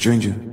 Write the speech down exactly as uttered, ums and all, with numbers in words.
stranger.